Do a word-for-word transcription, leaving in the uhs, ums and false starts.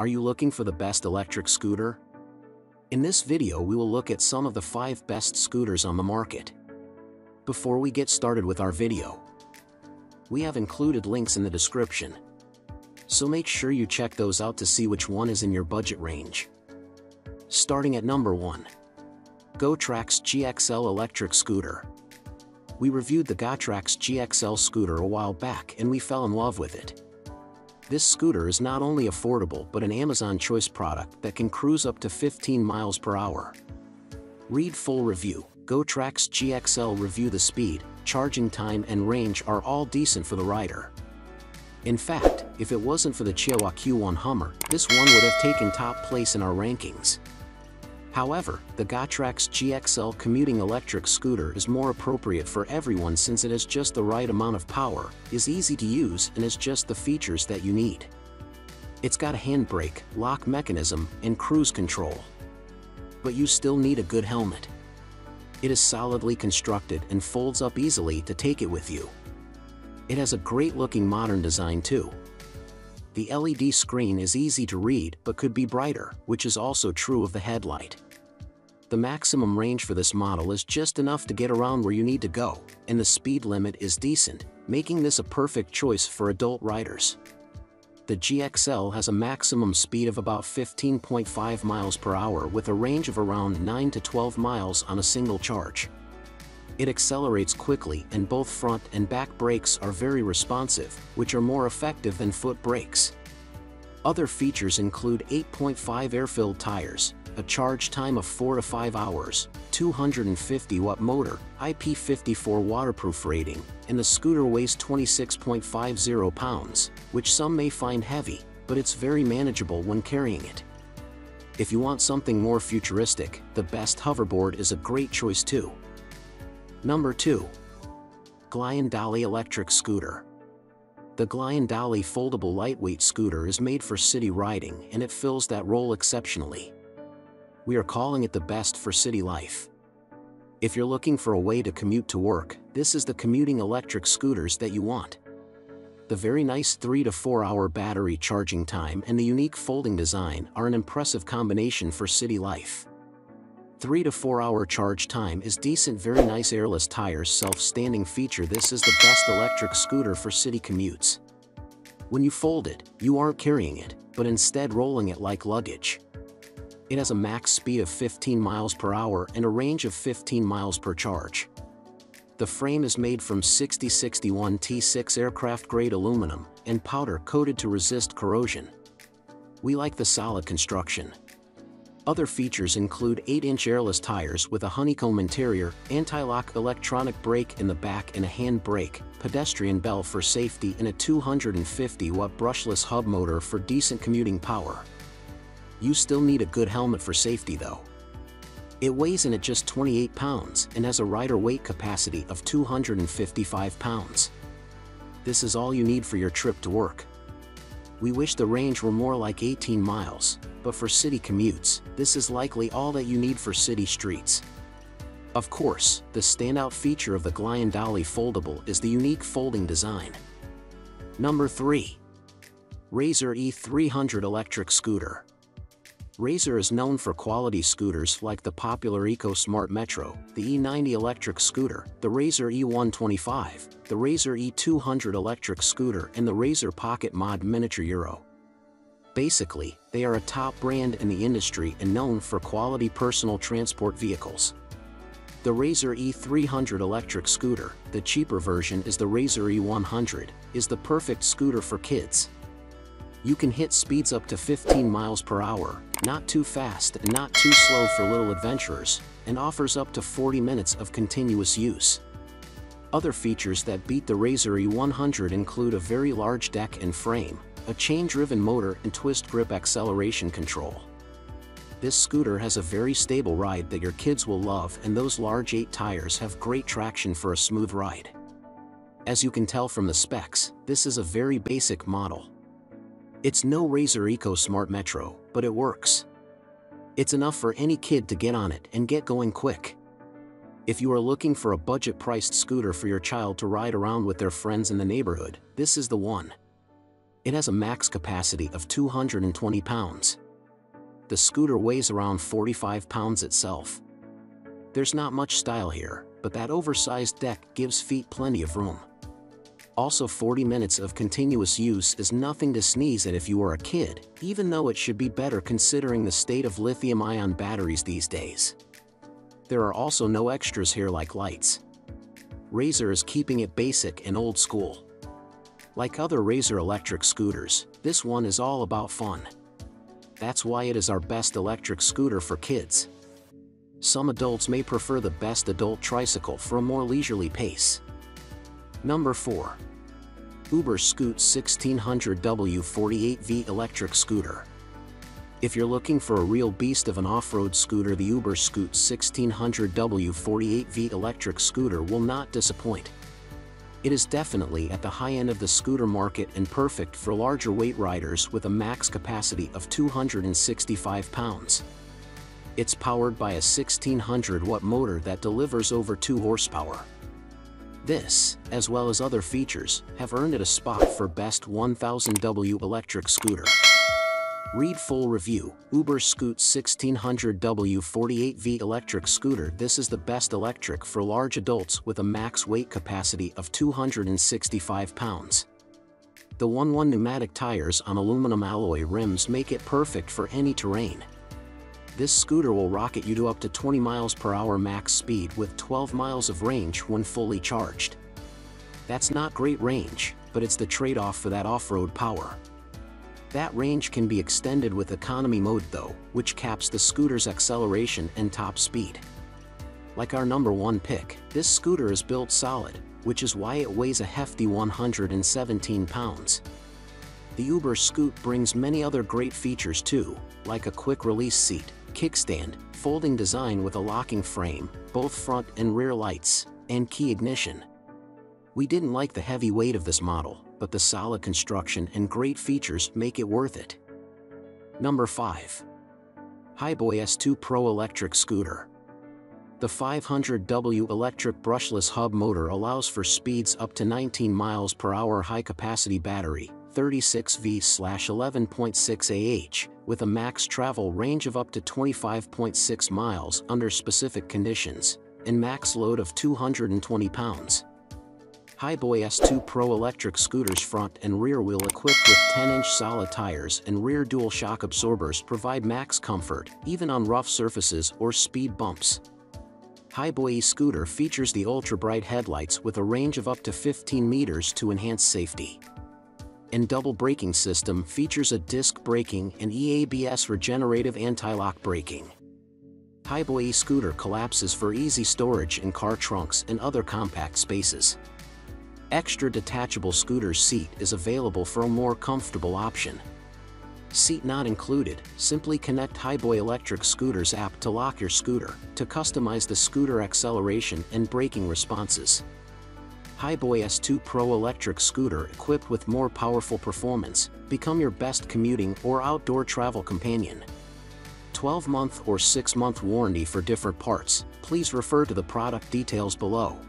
Are you looking for the best electric scooter? In this video we will look at some of the five best scooters on the market. Before we get started with our video, we have included links in the description, so make sure you check those out to see which one is in your budget range. Starting at number one. GoTrax G X L Electric Scooter. We reviewed the GoTrax G X L scooter a while back and we fell in love with it. This scooter is not only affordable but an Amazon Choice product that can cruise up to fifteen miles per hour. Read full review. GoTrax G X L review. The speed, charging time and range are all decent for the rider. In fact, if it wasn't for the Chiawa Q one Hummer, this one would have taken top place in our rankings. However, the GoTrax G X L commuting electric scooter is more appropriate for everyone since it has just the right amount of power, is easy to use and has just the features that you need. It's got a handbrake, lock mechanism, and cruise control. But you still need a good helmet. It is solidly constructed and folds up easily to take it with you. It has a great looking modern design too. The L E D screen is easy to read but could be brighter, which is also true of the headlight. The maximum range for this model is just enough to get around where you need to go, and the speed limit is decent, making this a perfect choice for adult riders. The G X L has a maximum speed of about fifteen point five miles per hour with a range of around nine to twelve miles on a single charge. It accelerates quickly and both front and back brakes are very responsive, which are more effective than foot brakes. Other features include eight point five air-filled tires, a charge time of four to five hours, two hundred fifty watt motor, I P fifty-four waterproof rating, and the scooter weighs twenty-six point five zero pounds, which some may find heavy, but it's very manageable when carrying it. If you want something more futuristic, the best hoverboard is a great choice too. Number two. Glion Dolly Electric Scooter. The Glion Dolly foldable lightweight scooter is made for city riding and it fills that role exceptionally. We are calling it the best for city life. If you're looking for a way to commute to work, this is the commuting electric scooters that you want. The very nice three to four hour battery charging time and the unique folding design are an impressive combination for city life. three to four hour charge time is decent. Very nice airless tires. Self-standing feature. This is the best electric scooter for city commutes. When you fold it, you aren't carrying it, but instead rolling it like luggage. It has a max speed of fifteen miles per hour and a range of fifteen miles per charge. The frame is made from sixty sixty-one T six aircraft-grade aluminum and powder-coated to resist corrosion. We like the solid construction. Other features include eight inch airless tires with a honeycomb interior, anti-lock electronic brake in the back and a hand brake, pedestrian bell for safety and a two hundred fifty watt brushless hub motor for decent commuting power. You still need a good helmet for safety though. It weighs in at just twenty-eight pounds and has a rider weight capacity of two hundred fifty-five pounds. This is all you need for your trip to work. We wish the range were more like eighteen miles, but for city commutes, this is likely all that you need for city streets. Of course, the standout feature of the Glion Dolly foldable is the unique folding design. Number three. Razor E three hundred Electric Scooter. Razor is known for quality scooters like the popular EcoSmart Metro, the E ninety electric scooter, the Razor E one twenty-five, the Razor E two hundred electric scooter and the Razor Pocket Mod Miniature Euro. Basically, they are a top brand in the industry and known for quality personal transport vehicles. The Razor E three hundred electric scooter, the cheaper version is the Razor E one hundred, is the perfect scooter for kids. You can hit speeds up to fifteen miles per hour, not too fast and not too slow for little adventurers, and offers up to forty minutes of continuous use. Other features that beat the Razor E one hundred include a very large deck and frame, a chain-driven motor and twist grip acceleration control. This scooter has a very stable ride that your kids will love and those large eight tires have great traction for a smooth ride. As you can tell from the specs, this is a very basic model. It's no Razor EcoSmart Metro, but it works. It's enough for any kid to get on it and get going quick. If you are looking for a budget-priced scooter for your child to ride around with their friends in the neighborhood, this is the one. It has a max capacity of two hundred twenty pounds. The scooter weighs around forty-five pounds itself. There's not much style here, but that oversized deck gives feet plenty of room. Also, forty minutes of continuous use is nothing to sneeze at if you are a kid, even though it should be better considering the state of lithium-ion batteries these days. There are also no extras here like lights. Razor is keeping it basic and old school. Like other Razor electric scooters, this one is all about fun. That's why it is our best electric scooter for kids. Some adults may prefer the best adult tricycle for a more leisurely pace. Number four. UberScoot sixteen hundred W forty-eight V Electric Scooter. If you're looking for a real beast of an off-road scooter, the UberScoot sixteen hundred W forty-eight V Electric Scooter will not disappoint. It is definitely at the high end of the scooter market and perfect for larger weight riders with a max capacity of two hundred sixty-five pounds. It's powered by a sixteen hundred watt motor that delivers over two horsepower. This, as well as other features, have earned it a spot for Best one thousand W Electric Scooter. Read full review, UberScoot sixteen hundred W forty-eight V Electric Scooter. This is the best electric for large adults with a max weight capacity of two hundred sixty-five pounds. The one one pneumatic tires on aluminum alloy rims make it perfect for any terrain. This scooter will rocket you to up to twenty miles per hour max speed with twelve miles of range when fully charged. That's not great range, but it's the trade-off for that off-road power. That range can be extended with economy mode though, which caps the scooter's acceleration and top speed. Like our number one pick, this scooter is built solid, which is why it weighs a hefty one hundred seventeen pounds. The UberScoot brings many other great features too, like a quick release seat, kickstand, folding design with a locking frame, both front and rear lights, and key ignition. We didn't like the heavy weight of this model, but the solid construction and great features make it worth it. Number five. HiBoy S two Pro Electric Scooter. The five hundred W electric brushless hub motor allows for speeds up to nineteen miles per hour high-capacity battery, thirty-six volts slash eleven point six amp hours, with a max travel range of up to twenty-five point six miles under specific conditions, and max load of two hundred twenty pounds. HiBoy S two Pro Electric Scooter's front and rear wheel equipped with ten inch solid tires and rear dual shock absorbers provide max comfort, even on rough surfaces or speed bumps. HiBoy e-scooter features the ultra-bright headlights with a range of up to fifteen meters to enhance safety. And double braking system features a disc braking and E A B S regenerative anti-lock braking. HiBoy e-scooter collapses for easy storage in car trunks and other compact spaces. Extra detachable scooter seat is available for a more comfortable option. Seat not included, simply connect HiBoy Electric Scooter's app to lock your scooter, to customize the scooter acceleration and braking responses. HiBoy S two Pro Electric Scooter, equipped with more powerful performance, become your best commuting or outdoor travel companion. twelve month or six month warranty for different parts, please refer to the product details below.